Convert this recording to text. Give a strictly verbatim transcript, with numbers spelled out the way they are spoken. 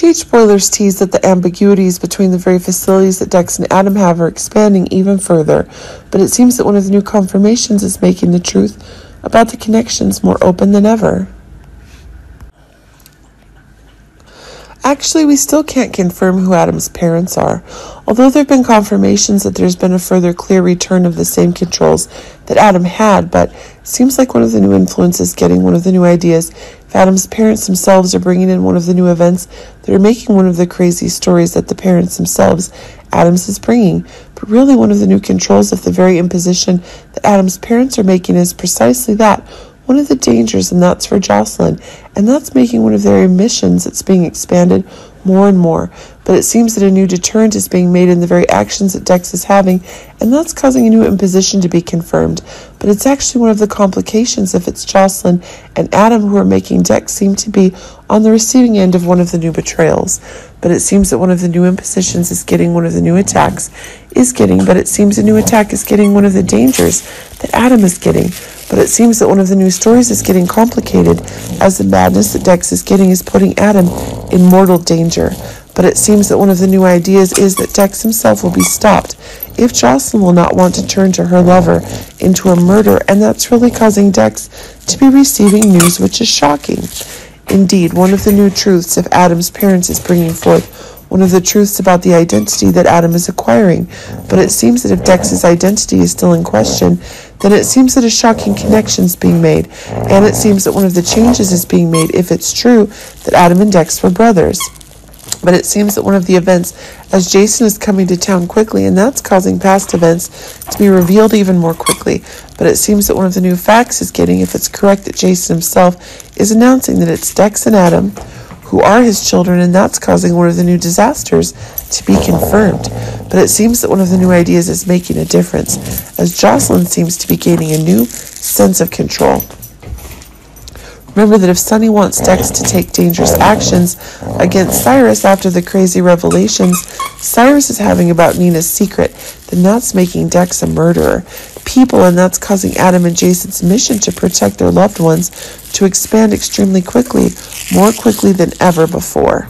G H Spoilers teased that the ambiguities between the very facilities that Dex and Adam have are expanding even further, but it seems that one of the new confirmations is making the truth about the connections more open than ever. Actually, we still can't confirm who Adam's parents are, although there have been confirmations that there's been a further clear return of the same controls that Adam had, but it seems like one of the new influences getting one of the new ideas. If Adam's parents themselves are bringing in one of the new events, they're making one of the crazy stories that the parents themselves, Adam's, is bringing. But really, one of the new controls of the very imposition that Adam's parents are making is precisely that. One of the dangers, and that's for Jocelyn, and that's making one of their missions that's being expanded more and more. But it seems that a new deterrent is being made in the very actions that Dex is having, and that's causing a new imposition to be confirmed. But it's actually one of the complications if it's Jocelyn and Adam who are making Dex seem to be on the receiving end of one of the new betrayals. But it seems that one of the new impositions is getting one of the new attacks is getting, but it seems a new attack is getting one of the dangers that Adam is getting. But it seems that one of the new stories is getting complicated, as the madness that Dex is getting is putting Adam in mortal danger. But it seems that one of the new ideas is that Dex himself will be stopped if Jocelyn will not want to turn to her lover into a murder, and that's really causing Dex to be receiving news which is shocking. Indeed, one of the new truths of Adam's parents is bringing forth one of the truths about the identity that Adam is acquiring. But it seems that if Dex's identity is still in question, then it seems that a shocking connection is being made, and it seems that one of the changes is being made if it's true that Adam and Dex were brothers. But it seems that one of the events, as Jason is coming to town quickly, and that's causing past events to be revealed even more quickly. But it seems that one of the new facts is getting, if it's correct that Jason himself is announcing that it's Dex and Adam who are his children, and that's causing one of the new disasters to be confirmed. But it seems that one of the new ideas is making a difference, as Jocelyn seems to be gaining a new sense of control. Remember that if Sunny wants Dex to take dangerous actions against Cyrus after the crazy revelations Cyrus is having about Nina's secret, then that's making Dex a murderer. People, and that's causing Adam and Jason's mission to protect their loved ones to expand extremely quickly, more quickly than ever before.